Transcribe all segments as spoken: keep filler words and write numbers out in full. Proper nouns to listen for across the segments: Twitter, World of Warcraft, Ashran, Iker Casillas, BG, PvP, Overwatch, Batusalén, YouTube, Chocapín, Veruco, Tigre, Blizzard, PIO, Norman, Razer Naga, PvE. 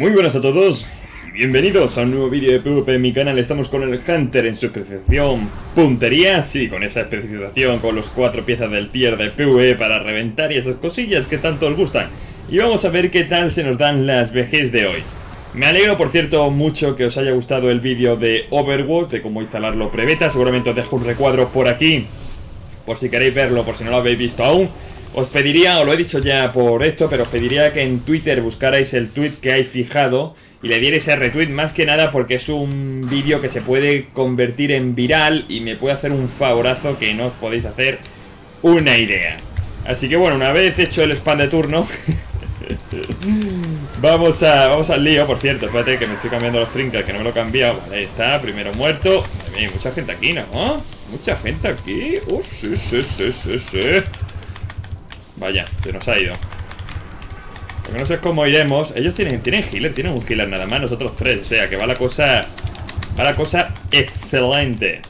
Muy buenas a todos, bienvenidos a un nuevo vídeo de PvP en mi canal. Estamos con el Hunter en su especialización puntería. Sí, con esa especialización, con los cuatro piezas del tier de PvE para reventar y esas cosillas que tanto os gustan. Y vamos a ver qué tal se nos dan las B Gs de hoy. Me alegro, por cierto, mucho que os haya gustado el vídeo de Overwatch, de cómo instalarlo pre-beta. Seguramente os dejo un recuadro por aquí, por si queréis verlo, por si no lo habéis visto aún. Os pediría, os lo he dicho ya por esto, pero os pediría que en Twitter buscarais el tweet que hay fijado y le dierais ese retweet, más que nada porque es un vídeo que se puede convertir en viral y me puede hacer un favorazo que no os podéis hacer una idea. Así que bueno, una vez hecho el spam de turno, vamos, a, vamos al lío. Por cierto, espérate que me estoy cambiando los trinkers, que no me lo he cambiado. Vale, ahí está, primero muerto. Hay mucha gente aquí, ¿no? Mucha gente aquí. Oh, sí, sí, sí, sí, sí. Vaya, se nos ha ido. Porque no sé cómo iremos. Ellos tienen, tienen healer, tienen un healer nada más. Nosotros tres, o sea que va la cosa Va la cosa excelente.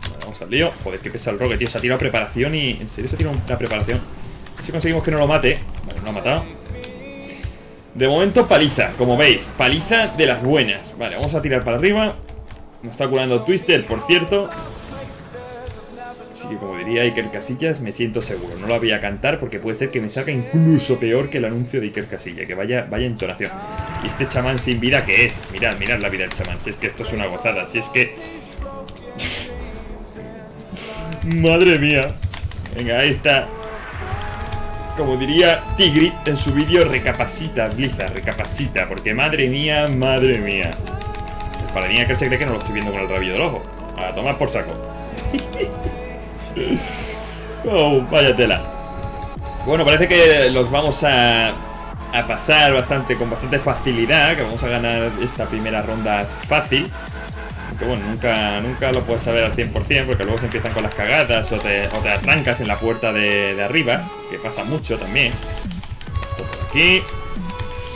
Bueno, vamos al lío. Joder, qué pesa el rogue, tío. Se ha tirado preparación y... En serio se ha tirado una preparación. A ver si conseguimos que no lo mate. Vale, no lo ha matado. De momento paliza, como veis. Paliza de las buenas. Vale, vamos a tirar para arriba. Nos está curando Twister, por cierto. Así que, como diría Iker Casillas, me siento seguro. No lo voy a cantar porque puede ser que me salga incluso peor que el anuncio de Iker Casillas. Que vaya, vaya entonación. Y este chamán sin vida, ¿qué es? Mirad, mirad la vida del chamán. Si es que esto es una gozada. Si es que... Madre mía. Venga, ahí está. Como diría Tigre en su vídeo, recapacita, Blizzard, recapacita. Porque madre mía, madre mía. Para mí, que se cree que no lo estoy viendo con el rabillo del ojo. A tomar por saco. Oh, vaya tela. Bueno, parece que los vamos a, a pasar bastante, con bastante facilidad, que vamos a ganar esta primera ronda fácil. Aunque bueno, nunca, nunca lo puedes saber al cien por cien, porque luego se empiezan con las cagadas o te, o te atrancas en la puerta de, de arriba, que pasa mucho también. Esto por aquí.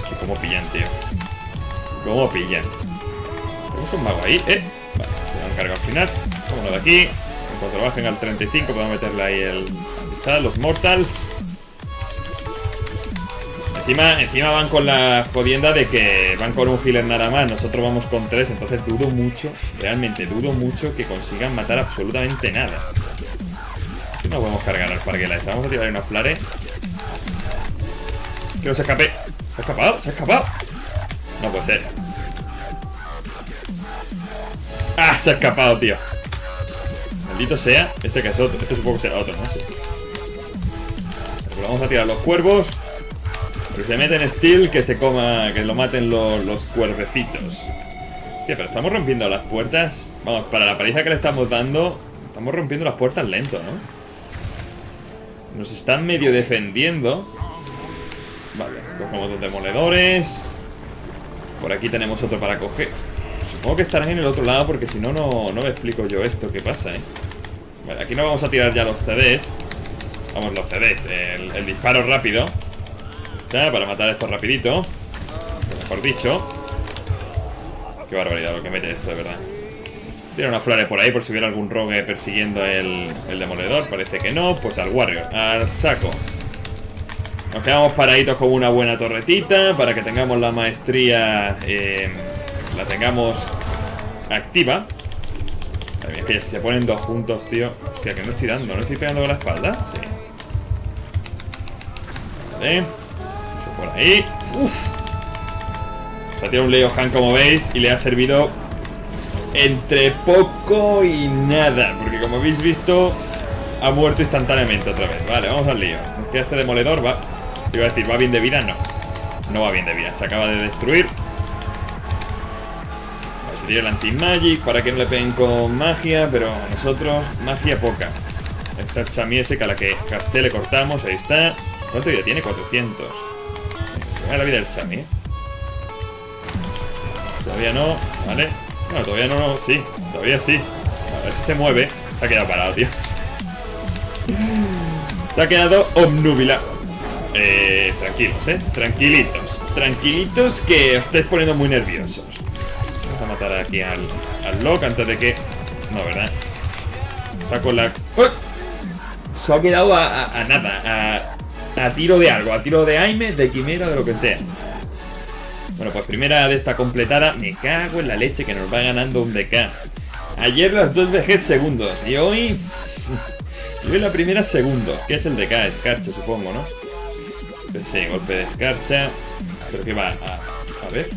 Es que como pillan, tío. Como pillan. Tenemos un mago ahí, eh. Vale, se lo han cargado al final. Vámonos de aquí. Cuando lo bajen al treinta y cinco podemos meterle ahí el... Ahí está, los mortals. Encima, encima van con la jodienda de que van con un healer nada más. Nosotros vamos con tres, entonces dudo mucho, realmente dudo mucho que consigan matar absolutamente nada. Aquí no podemos cargar las parguelas. Vamos a tirar unos flares. Que no se escape. ¿Se ha escapado? ¿Se ha escapado? No puede ser. ¡Ah! Se ha escapado, tío. Maldito sea, este que es otro, este supongo que será otro, no sé. Pero vamos a tirar los cuervos. Que se meten steel, que se coma, que lo maten los, los cuervecitos. Sí, pero estamos rompiendo las puertas. Vamos, para la paliza que le estamos dando, estamos rompiendo las puertas lento, ¿no? Nos están medio defendiendo. Vale, cogemos dos demoledores. Por aquí tenemos otro para coger. Supongo que estarán en el otro lado porque si no, no me explico yo esto, qué pasa, eh. Vale, aquí no vamos a tirar ya los C Ds. Vamos, los C Ds, el, el disparo rápido. Está, para matar esto rapidito. Mejor dicho. Qué barbaridad lo que mete esto, de verdad. Tiene unas flores por ahí por si hubiera algún rogue persiguiendo el, el demoledor. Parece que no, pues al warrior, al saco. Nos quedamos paraditos con una buena torretita para que tengamos la maestría... Eh, la tengamos activa. Madre mía, es que si se ponen dos juntos, tío. Hostia, que no estoy dando, no estoy pegando con la espalda. Sí. Vale. Eso por ahí. Uff. Se ha tirado un Leo Han, como veis, y le ha servido entre poco y nada. Porque como habéis visto, ha muerto instantáneamente otra vez. Vale, vamos al lío. Nos queda este demoledor, va. Iba a decir, ¿va bien de vida? No. No va bien de vida. Se acaba de destruir. Sería el anti-magic para que no le peguen con magia, pero a nosotros magia poca. Esta chamiese a la que casté le cortamos, ahí está. ¿Cuánto vida tiene? cuatrocientos. Mira la vida del chami, ¿eh? Todavía no, vale. No, todavía no, no, sí, todavía sí. A ver si se mueve. Se ha quedado parado, tío. Se ha quedado obnubilado. Eh, tranquilos, eh. Tranquilitos. Tranquilitos que os estáis poniendo muy nerviosos. A matar aquí al, al Locke antes de que... No, ¿verdad? Está con la... ¡Oh! Se ha quedado a, a, a nada, a, a tiro de algo, a tiro de Aime, de Quimera, de lo que sea. Bueno, pues primera de esta completada. Me cago en la leche que nos va ganando un D K. Ayer las dos D G segundos y hoy... y hoy la primera segundo. ¿Qué es el D K? Escarcha, supongo, ¿no? Pues sí, golpe de escarcha. Creo que va a... a ver...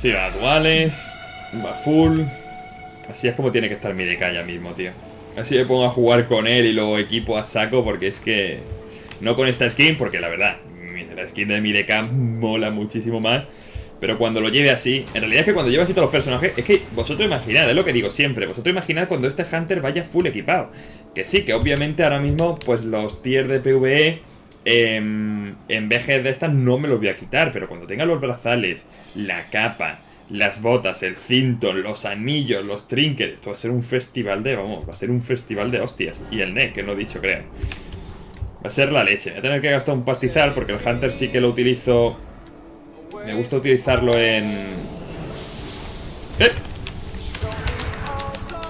Sí, va a duales, va full. Así es como tiene que estar mi D K ya mismo, tío. Así me pongo a jugar con él y luego equipo a saco, porque es que... No con esta skin, porque la verdad, la skin de mi D K mola muchísimo más. Pero cuando lo lleve así... En realidad es que cuando lleva así todos los personajes... Es que vosotros imaginad, es lo que digo siempre. Vosotros imaginad cuando este Hunter vaya full equipado. Que sí, que obviamente ahora mismo, pues los tier de PvE... En, en B G de estas no me los voy a quitar, pero cuando tenga los brazales, la capa, las botas, el cinto, los anillos, los trinkets, esto va a ser un festival de, vamos, va a ser un festival de hostias. Y el neck, que no he dicho, creo. Va a ser la leche. Voy a tener que gastar un pastizal porque el Hunter sí que lo utilizo. Me gusta utilizarlo en... ¡Eh!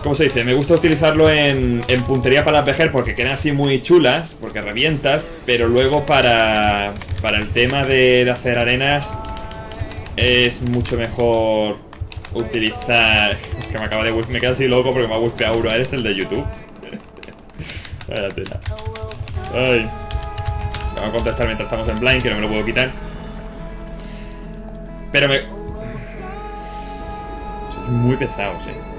¿Cómo se dice? Me gusta utilizarlo en, en puntería para las B G porque quedan así muy chulas, porque revientas, pero luego para, para el tema de, de hacer arenas es mucho mejor utilizar... Es que me acaba de... Me quedo así loco porque me ha buscado uno. Eres el de YouTube. Vaya tela. Ay. Vamos a contestar mientras estamos en blind, que no me lo puedo quitar. Pero me... Son muy pesados, eh.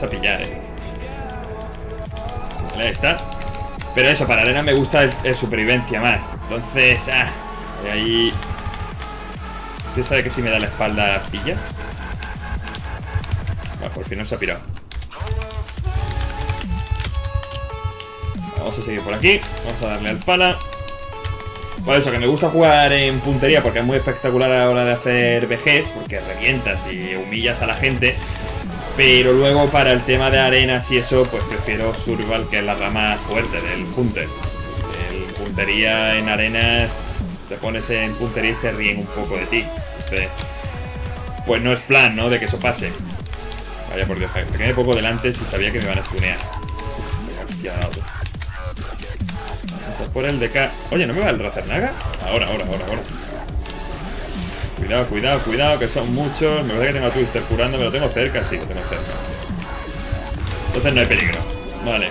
A pillar, eh. Vale, ahí está. Pero eso, para arena me gusta el, el supervivencia más. Entonces, ah, ahí. ¿Usted sabe que si me da la espalda pilla? Bueno, por fin no se ha pirado. Vamos a seguir por aquí. Vamos a darle al pala. Por eso, que me gusta jugar en puntería porque es muy espectacular a la hora de hacer B Gs, porque revientas y humillas a la gente. Pero luego para el tema de arenas y eso, pues prefiero Survival, que es la rama fuerte del Hunter. El puntería en arenas, te pones en puntería y se ríen un poco de ti. Entonces, pues no es plan, ¿no? De que eso pase. Vaya por Dios, me quedé poco delante si sabía que me iban a stunear. Vamos a por el D K. Oye, ¿no me va el Razer Naga? Ahora, ahora, ahora, ahora. Cuidado, cuidado, cuidado, que son muchos. Me parece que tengo a Twister curándome. Lo tengo cerca, sí, lo tengo cerca. Entonces no hay peligro. Vale.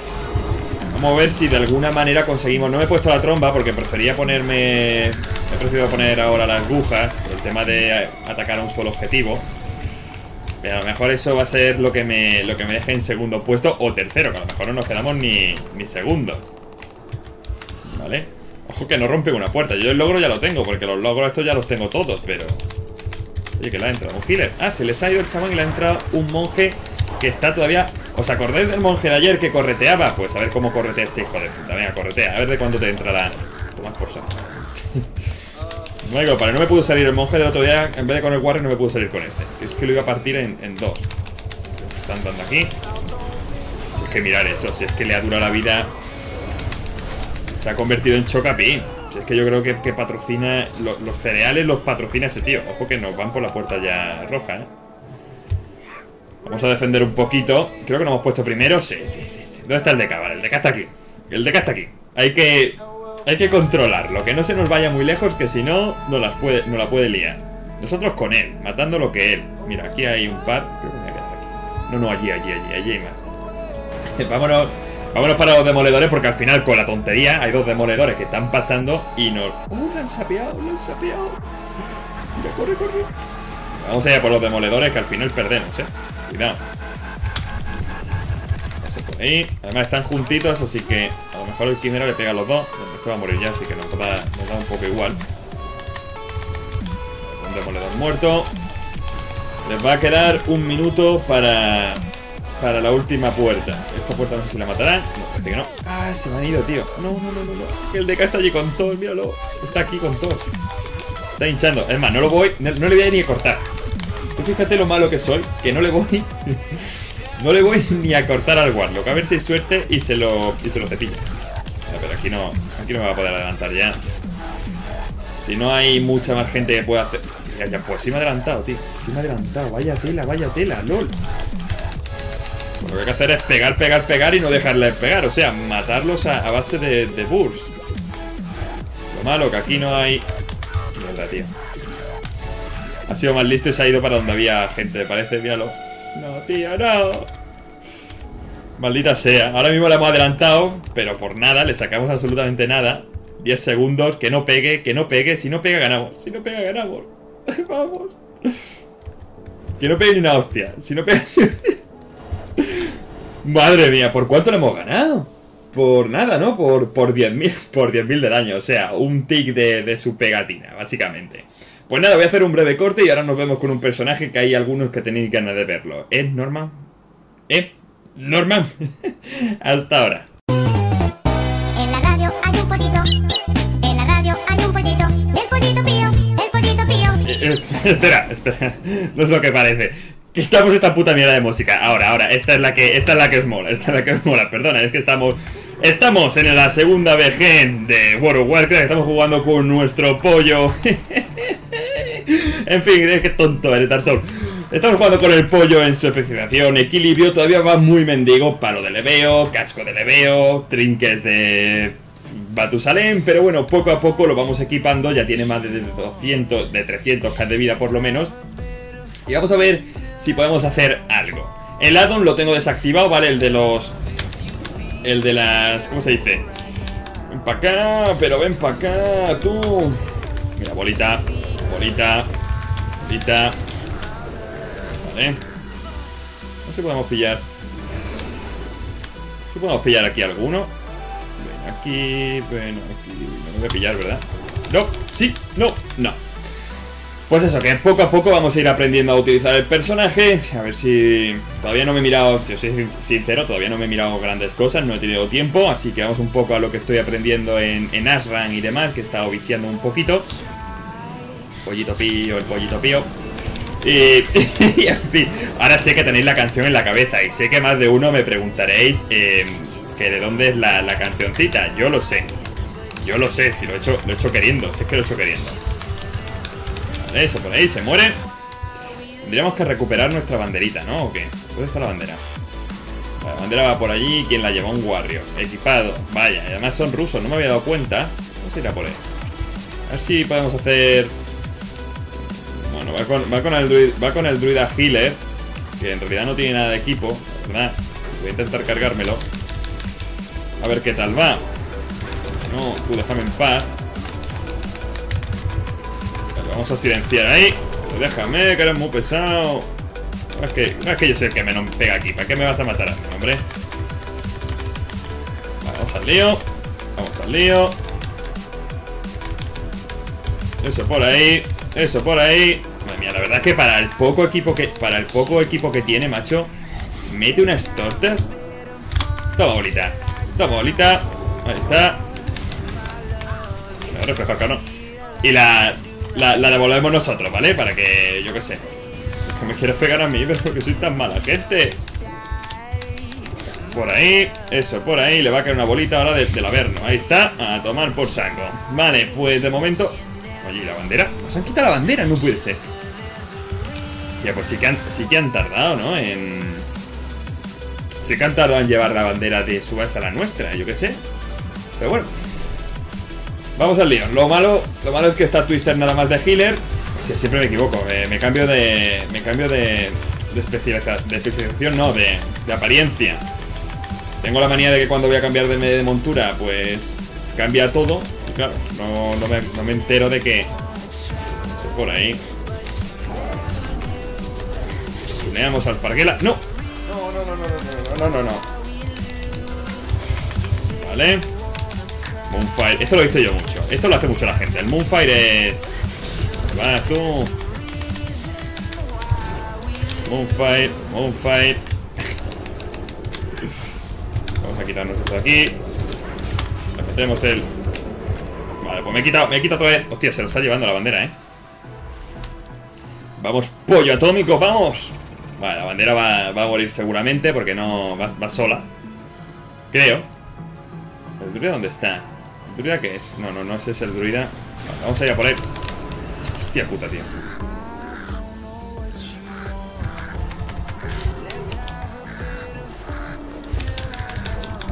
Vamos a ver si de alguna manera conseguimos... No me he puesto la tromba porque prefería ponerme... He preferido poner ahora las agujas. El tema de atacar a un solo objetivo. Pero a lo mejor eso va a ser lo que me, lo que me deje en segundo puesto o tercero. Que a lo mejor no nos quedamos ni, ni segundos. Vale. Ojo que no rompe una puerta. Yo el logro ya lo tengo, porque los logros estos ya los tengo todos, pero... Oye, que le ha entrado un healer. Ah, se les ha ido el chamán y le ha entrado un monje que está todavía... ¿Os acordáis del monje de ayer que correteaba? Pues a ver cómo corretea este hijo de puta. Venga, corretea. A ver de cuánto te entrará. Tomás por saco. No hay para. No me pudo salir el monje del otro día. En vez de con el warrior no me pudo salir con este. Es que lo iba a partir en, en dos. Están dando aquí. Si es que mirar eso. Si es que le ha durado la vida... Se ha convertido en Chocapín. Si es que yo creo que, que patrocina lo, los cereales, los patrocina ese tío. Ojo que nos van por la puerta ya roja, ¿eh? Vamos a defender un poquito. Creo que nos hemos puesto primero. Sí, sí, sí, sí. ¿Dónde está el D K? Vale, el D K está aquí. El D K está aquí. Hay que, hay que controlarlo. Que no se nos vaya muy lejos, que si no, no la puede, no la puede liar. Nosotros con él, matando lo que él. Mira, aquí hay un par. Creo que me voy a quedar aquí. No, no, allí, allí, allí, allí hay más. Vámonos. Vámonos para los demoledores porque al final con la tontería hay dos demoledores que están pasando y nos... ¡Uh, lo han sapeado, lo han sapeado! Mira, corre, corre. Vamos allá por los demoledores que al final perdemos, eh. Cuidado. Eso por ahí. Además están juntitos, así que a lo mejor el quimera le pega a los dos. Este va a morir ya, así que nos da, nos da un poco igual. Un demoledor muerto. Les va a quedar un minuto para... Para la última puerta. Esta puerta no sé si la matarán. No, parece que no. Ah, se me han ido, tío. No, no, no, no, no. El D K está allí con todo, míralo. Está aquí con todo. Está hinchando. Es más, no lo voy. No, no le voy a ir ni a cortar. Tú fíjate lo malo que soy, que no le voy. No le voy ni a cortar al Warlock. A ver si hay suerte y se lo. Y se lo cepilla. Ah, pero aquí no. Aquí no me va a poder adelantar ya. Si no hay mucha más gente que pueda hacer. Ya, ya, pues sí me ha adelantado, tío. Sí me ha adelantado. Vaya tela, vaya tela, LOL. Lo que hay que hacer es pegar, pegar, pegar y no dejarles pegar. O sea, matarlos a, a base de, de burst. Lo malo, que aquí no hay... Mierda, tío. Ha sido más listo y se ha ido para donde había gente, parece, míralo. No, tío, no. Maldita sea. Ahora mismo le hemos adelantado, pero por nada, le sacamos absolutamente nada. diez segundos, que no pegue, que no pegue. Si no pega, ganamos. Si no pega, ganamos. Vamos. Que no pegue ni una hostia. Si no pega... Madre mía, ¿por cuánto le hemos ganado? Por nada, ¿no? Por, por diez mil, por diez mil de daño. O sea, un tic de, de su pegatina, básicamente. Pues nada, voy a hacer un breve corte y ahora nos vemos con un personaje que hay algunos que tenéis ganas de verlo. ¿Eh, Norman? ¿Eh? ¿Norman? Hasta ahora. En la radio hay un pollito. En la radio hay un pollito. El pollito pío, el pollito pío. Eh, espera, espera. No es lo que parece. Quitamos esta puta mierda de música. Ahora, ahora. Esta es la que, esta es la que os mola. Esta es la que os mola. Perdona, es que estamos... Estamos en la segunda V G de World of Warcraft. Estamos jugando con nuestro pollo. En fin, qué tonto eres, Dark Souls. Estamos jugando con el pollo en su especialización. Equilibrio todavía va muy mendigo. Palo de leveo, casco de leveo, trinques de Batusalén. Pero bueno, poco a poco lo vamos equipando. Ya tiene más de doscientos, de trescientos k de vida por lo menos. Y vamos a ver si podemos hacer algo. El addon lo tengo desactivado, ¿vale? El de los... El de las... ¿Cómo se dice? Ven para acá, pero ven para acá, tú. Mira, bolita, bolita, bolita. Vale. No sé si podemos pillar. Si podemos pillar aquí alguno. Ven aquí, ven aquí. No tengo que pillar, ¿verdad? No, sí, no, no. Pues eso, que poco a poco vamos a ir aprendiendo a utilizar el personaje. A ver si... Todavía no me he mirado, si os soy sincero, todavía no me he mirado grandes cosas, no he tenido tiempo. Así que vamos un poco a lo que estoy aprendiendo en, en Ashran y demás, que he estado viciando un poquito. Pollito pío, el pollito pío. Y, y en fin, ahora sé que tenéis la canción en la cabeza y sé que más de uno me preguntaréis eh, que de dónde es la, la cancioncita. Yo lo sé, yo lo sé, si lo he hecho, lo he hecho queriendo, si es que lo he hecho queriendo. Eso, por ahí se muere. Tendríamos que recuperar nuestra banderita, ¿no? ¿O qué? ¿Dónde está la bandera? La bandera va por allí. Quien la lleva, un warrior equipado. Vaya, además son rusos, no me había dado cuenta. Vamos a ir a por él. A ver si podemos hacer... Bueno, va con, va con el druida, va con el druida healer, que en realidad no tiene nada de equipo, ¿verdad? Voy a intentar cargármelo. A ver qué tal va. No, tú déjame en paz. Vamos a silenciar ahí. Pues déjame, que eres muy pesado. No es que, no es que yo soy el que me pega aquí. ¿Para qué me vas a matar a mí, hombre? Vale, vamos al lío. Vamos al lío. Eso por ahí. Eso por ahí. Madre mía, la verdad es que para el poco equipo que, para el poco equipo que tiene, macho, mete unas tortas. Toma bolita. Toma bolita. Ahí está. Me reflejo acá, ¿no? Y la... La, la devolvemos nosotros, ¿vale? Para que, yo qué sé. Es que me quieres pegar a mí, pero porque soy tan mala gente. Por ahí, eso, por ahí. Le va a caer una bolita ahora del de averno. Ahí está, a tomar por saco. Vale, pues de momento... Oye, ¿y la bandera? Nos han quitado la bandera, no puede ser. Hostia, pues sí que han, sí que han tardado, ¿no? En... Sí que han tardado en llevar la bandera de su base a la nuestra, yo qué sé. Pero bueno... Vamos al lío. Lo malo, lo malo es que está Twister nada más de healer. Hostia, siempre me equivoco. Eh, me cambio de... Me cambio de... De, especializa, de especialización, no, de, de apariencia. Tengo la manía de que cuando voy a cambiar de, de montura, pues... Cambia todo. Y claro, no, no, me, no me entero de que... Por ahí. Tuneamos al parguela. ¡No! No, no, no, no, no, no, no, no. Vale. Moonfire, esto lo he visto yo mucho. Esto lo hace mucho la gente. El Moonfire es... Vas tú. Moonfire, Moonfire. Vamos a quitarnos esto de aquí. Le metemos el... Vale, pues me he quitado, me he quitado otra vez. Hostia, se lo está llevando la bandera, eh. Vamos, pollo atómico, vamos. Vale, la bandera va, va a morir seguramente, porque no... Va, va sola. Creo. ¿El druida dónde está? ¿El druida qué es? No, no, no, ese es el druida. Vale, vamos a ir a por él. Hostia puta, tío.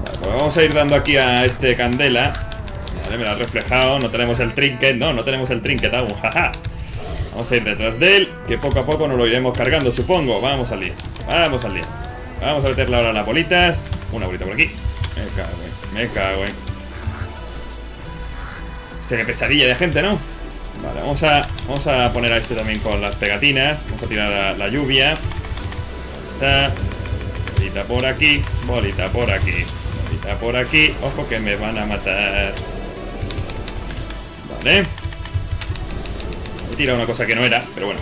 Vale, pues vamos a ir dando aquí a este Candela. Vale, me lo ha reflejado. No tenemos el trinket. No, no tenemos el trinket aún. Jaja. Vamos a ir detrás de él, que poco a poco nos lo iremos cargando, supongo. Vamos al lío. Vamos al lío. Vamos a meterle ahora las bolitas. Una bolita por aquí. Me cago en. Me cago en. Hostia, qué pesadilla de gente, ¿no? Vale, vamos a, vamos a poner a este también con las pegatinas. Vamos a tirar la, la lluvia. Ahí está. Bolita por aquí. Bolita por aquí. Bolita por aquí. Ojo que me van a matar. Vale. He tirado una cosa que no era, pero bueno.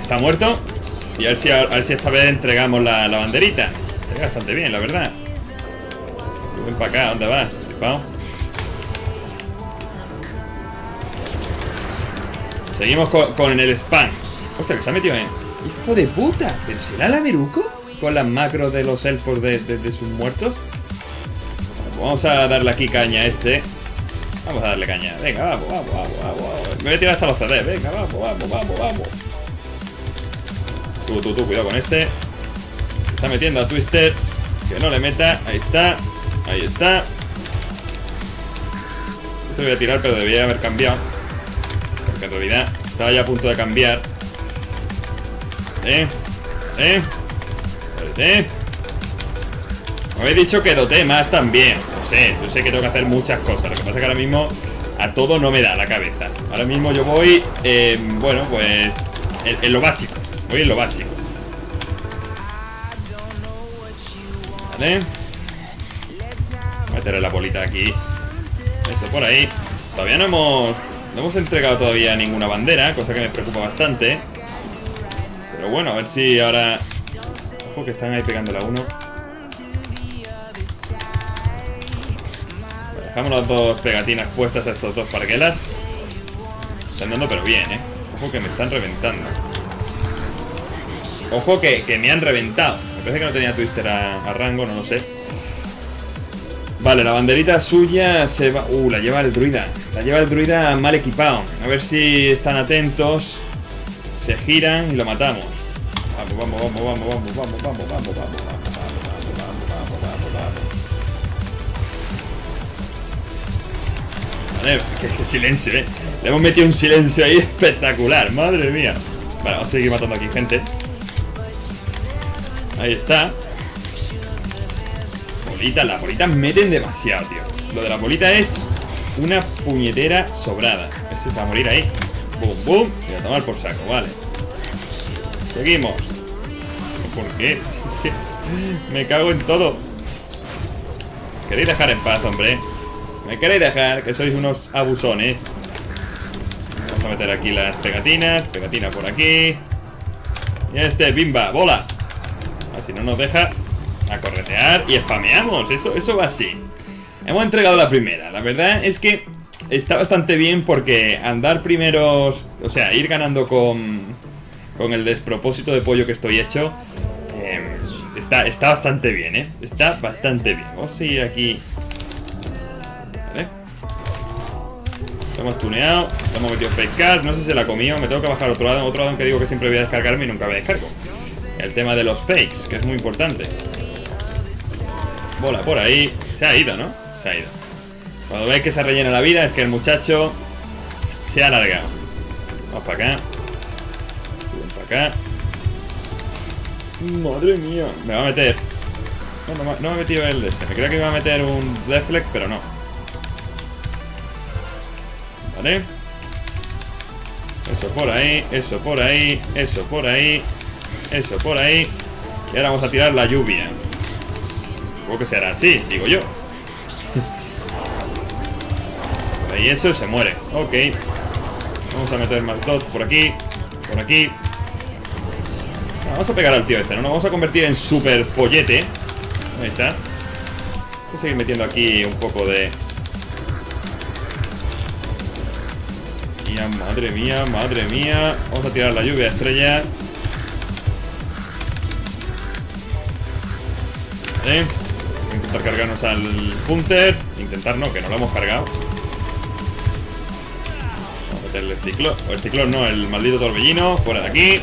Está muerto. Y a ver si, a, a ver si esta vez entregamos la, la banderita. Está bastante bien, la verdad. Ven para acá, ¿dónde vas? Flipao. Seguimos con, con el spam. Hostia, que se ha metido en... ¡Hijo de puta! ¿Pero será la Veruco? Con las macros de los elfos de, de, de sus muertos. Bueno, vamos a darle aquí caña a este. Vamos a darle caña. Venga, vamos, vamos, vamos, vamos. Me voy a tirar hasta los C Ds. Venga, vamos, vamos, vamos, vamos. Tú, tú, tú, cuidado con este. Se está metiendo a Twister. Que no le meta. Ahí está. Ahí está. Eso lo voy a tirar, pero debería haber cambiado. Porque en realidad estaba ya a punto de cambiar. Eh. Eh. Eh. Me habéis dicho que doté más también. Lo sé, yo sé que tengo que hacer muchas cosas. Lo que pasa es que ahora mismo a todo no me da la cabeza. Ahora mismo yo voy, eh, bueno, pues en, en lo básico. Voy en lo básico. Vale. Voy a meter la bolita aquí. Eso por ahí. Todavía no hemos, no hemos entregado todavía ninguna bandera, cosa que me preocupa bastante. Pero bueno, a ver si ahora... Ojo que están ahí pegando la uno. Dejamos las dos pegatinas puestas a estos dos parguelas. Están dando pero bien, eh. Ojo que me están reventando. Ojo que, que me han reventado. Me parece que no tenía Twister a, a rango, no lo sé. Vale, la banderita suya se va... Uh, la lleva el druida. La lleva el druida mal equipado. A ver si están atentos. Se giran y lo matamos. Vamos, vamos, vamos, vamos, vamos, vamos, vamos, vamos, vamos. Qué, qué silencio, eh. Le hemos metido un silencio ahí espectacular. Madre mía. Vale, vamos a seguir matando aquí gente. Ahí está. Bolitas, las bolitas meten demasiado, tío. Lo de la bolita es una puñetera sobrada. Ese se va a morir ahí. Boom, boom. Y a tomar por saco, vale. Seguimos. ¿Por qué? Me cago en todo. Queréis dejar en paz, hombre. Me queréis dejar, que sois unos abusones. Vamos a meter aquí las pegatinas. Pegatina por aquí. Y este, bimba, bola. A ver si no nos deja. A corretear y spameamos. Eso, eso va así. Hemos entregado la primera. La verdad es que está bastante bien porque andar primeros... O sea, ir ganando con, con el despropósito de pollo que estoy hecho. Eh, está, está bastante bien, ¿eh? Está bastante bien. Vamos a seguir aquí... Lo hemos tuneado, lo hemos metido fake card, no sé si se la ha comido, me tengo que bajar otro lado, otro lado que digo que siempre voy a descargarme y nunca me descargo. El tema de los fakes, que es muy importante. Bola por ahí, se ha ido, ¿no? Se ha ido. Cuando veis que se rellena la vida es que el muchacho se ha alargado. Vamos para acá. Vamos para acá. Madre mía, me va a meter. No, no, no me ha metido el D S, me creo que me va a meter un deflect, pero no. ¿Vale? Eso por ahí, eso por ahí, eso por ahí, eso por ahí. Y ahora vamos a tirar la lluvia. Supongo que será así, digo yo. Por ahí eso se muere. Ok. Vamos a meter más dots por aquí, por aquí. No, vamos a pegar al tío este, ¿no? Nos vamos a convertir en super pollete. Ahí está. Voy a seguir metiendo aquí un poco de... Madre mía, madre mía. Vamos a tirar la lluvia estrella. Vale. Voy a intentar cargarnos al Hunter. Intentar no, que no lo hemos cargado. Vamos a meterle el ciclón. O el ciclón no, el maldito torbellino. Fuera de aquí.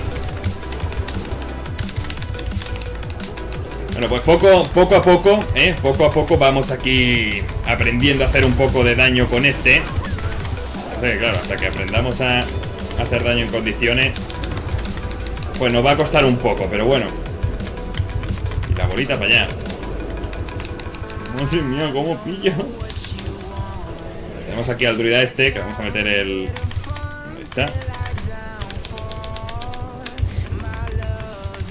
Bueno, pues poco, poco a poco, ¿eh? Poco a poco vamos aquí aprendiendo a hacer un poco de daño con este. Sí, claro, hasta que aprendamos a hacer daño en condiciones, pues nos va a costar un poco, pero bueno. Y la bolita para allá. Madre mía, cómo pilla. Vale, tenemos aquí al druida este, que vamos a meter el... ¿Dónde está?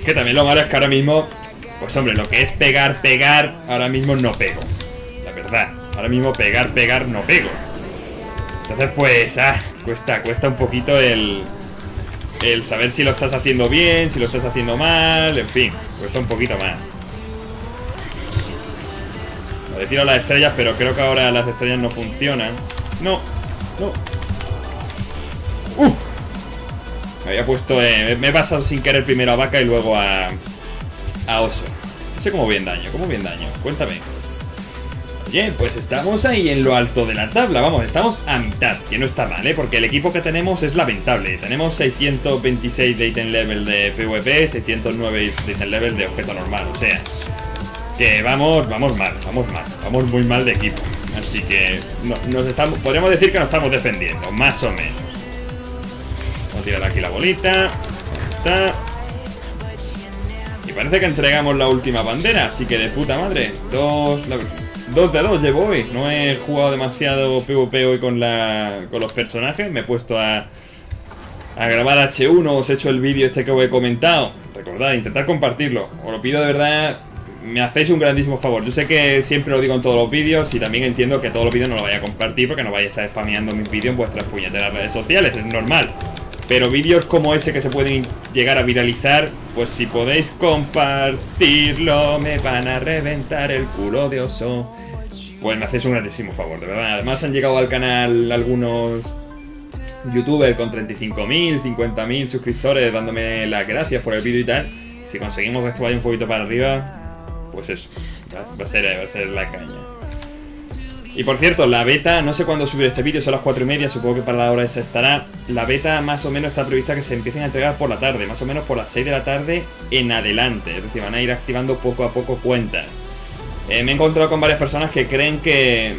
Que también lo malo es que ahora mismo... Pues hombre, lo que es pegar, pegar, ahora mismo no pego. La verdad, ahora mismo pegar, pegar, no pego. Entonces pues, ah, cuesta, cuesta un poquito el... El saber si lo estás haciendo bien, si lo estás haciendo mal, en fin, cuesta un poquito más. Le tiro las estrellas, pero creo que ahora las estrellas no funcionan. No, no. ¡Uf! Me había puesto, eh, me he pasado sin querer primero a vaca y luego a... A oso. No sé cómo bien daño, cómo bien daño. Cuéntame. Oye, pues estamos ahí en lo alto de la tabla. Vamos, estamos a mitad, que no está mal, ¿eh? Porque el equipo que tenemos es lamentable. Tenemos seiscientos veintiséis de item level de PvP, seiscientos nueve de item level de objeto normal. O sea, que vamos, vamos mal, vamos mal. Vamos muy mal de equipo. Así que no, nos estamos, podríamos decir que nos estamos defendiendo, más o menos. Vamos a tirar aquí la bolita. Ahí está. Y parece que entregamos la última bandera, así que de puta madre. Dos... La, Dos de dos llevo hoy. No he jugado demasiado PvP hoy con, la, con los personajes. Me he puesto a, a grabar hache uno. Os he hecho el vídeo este que os he comentado. Recordad, intentad compartirlo. Os lo pido de verdad. Me hacéis un grandísimo favor. Yo sé que siempre lo digo en todos los vídeos. Y también entiendo que todos los vídeos no los vais a compartir. Porque no vais a estar spameando mis vídeos en vuestras puñeteras redes sociales. Es normal. Pero vídeos como ese que se pueden llegar a viralizar, pues si podéis compartirlo, me van a reventar el culo de oso. Pues me hacéis un grandísimo favor, de verdad. Además han llegado al canal algunos youtubers con treinta y cinco mil, cincuenta mil suscriptores dándome las gracias por el vídeo y tal. Si conseguimos que esto vaya un poquito para arriba, pues eso, va a ser, va a ser la caña. Y por cierto, la beta, no sé cuándo subiré este vídeo, son las cuatro y media, supongo que para la hora esa estará. La beta más o menos está prevista que se empiecen a entregar por la tarde, más o menos por las seis de la tarde en adelante. Es decir, van a ir activando poco a poco cuentas. Eh, me he encontrado con varias personas que creen que,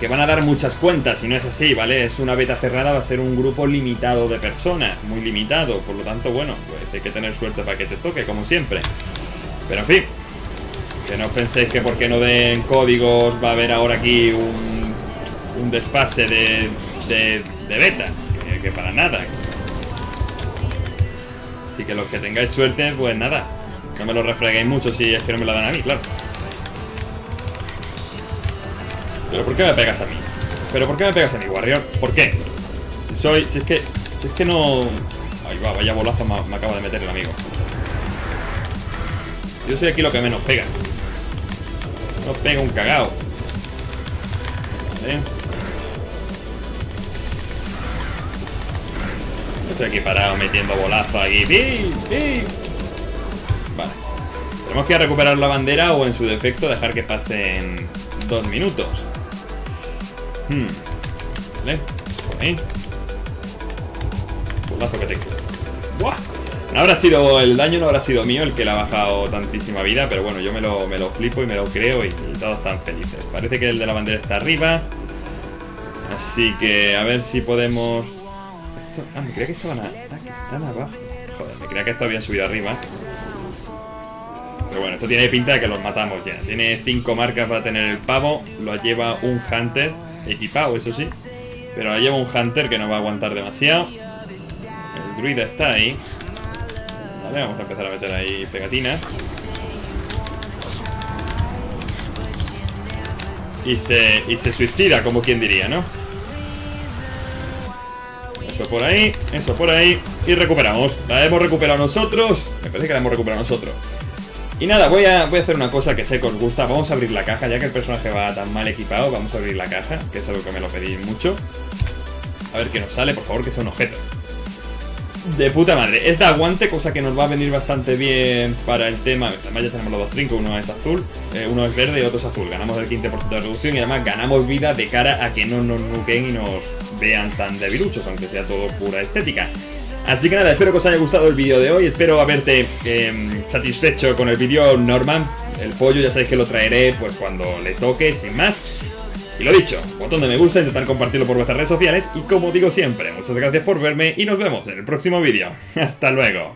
que van a dar muchas cuentas, y no es así, ¿vale? Es una beta cerrada, va a ser un grupo limitado de personas, muy limitado. Por lo tanto, bueno, pues hay que tener suerte para que te toque, como siempre. Pero en fin. Que no os penséis que porque no den códigos va a haber ahora aquí un, un desfase de, de, de beta, que, que para nada. Así que los que tengáis suerte, pues nada, no me lo refreguéis mucho si es que no me la dan a mí, claro. ¿Pero por qué me pegas a mí? ¿Pero por qué me pegas a mí, Warrior? ¿Por qué? Si soy, si es que, si es que no... Ay, va, vaya bolazo me, me acaba de meter el amigo. Yo soy aquí lo que menos pega. Nos pega un cagao. Vale. Estoy aquí parado metiendo bolazo aquí. ¡Bii! ¡Bii! Vale. Tenemos que ir a recuperar la bandera o en su defecto dejar que pasen dos minutos. Hmm. Vale. Por ahí. Bolazo que te queda. ¡Buah! No habrá sido, el daño no habrá sido mío el que le ha bajado tantísima vida, pero bueno, yo me lo, me lo flipo y me lo creo y, y todos están felices. Parece que el de la bandera está arriba, así que a ver si podemos... Esto... Ah, me creía que estaban, a... ah, que están abajo. Joder, me creía que esto había subido arriba. Pero bueno, esto tiene pinta de que los matamos ya. Tiene cinco marcas para tener el pavo, lo lleva un Hunter equipado, eso sí. Pero lo lleva un Hunter que no va a aguantar demasiado. El druida está ahí. Vale, vamos a empezar a meter ahí pegatinas. Y se, y se suicida, como quien diría, ¿no? Eso por ahí, eso por ahí. Y recuperamos. La hemos recuperado nosotros. Me parece que la hemos recuperado nosotros. Y nada, voy a, voy a hacer una cosa que sé que os gusta. Vamos a abrir la caja, ya que el personaje va tan mal equipado. Vamos a abrir la caja, que es algo que me lo pedí mucho. A ver qué nos sale, por favor, que sea un objeto. De puta madre, es de aguante, cosa que nos va a venir bastante bien para el tema. Además ya tenemos los dos trincos, uno es azul, eh, uno es verde y otro es azul. Ganamos el quince por ciento de reducción y además ganamos vida de cara a que no nos nuquen y nos vean tan debiluchos, aunque sea todo pura estética. Así que nada, espero que os haya gustado el vídeo de hoy. Espero haberte eh, satisfecho con el vídeo, Norman. El pollo ya sabéis que lo traeré pues cuando le toque, sin más. Y lo dicho, botón de me gusta, intentar compartirlo por vuestras redes sociales. Y como digo siempre, muchas gracias por verme y nos vemos en el próximo vídeo. ¡Hasta luego!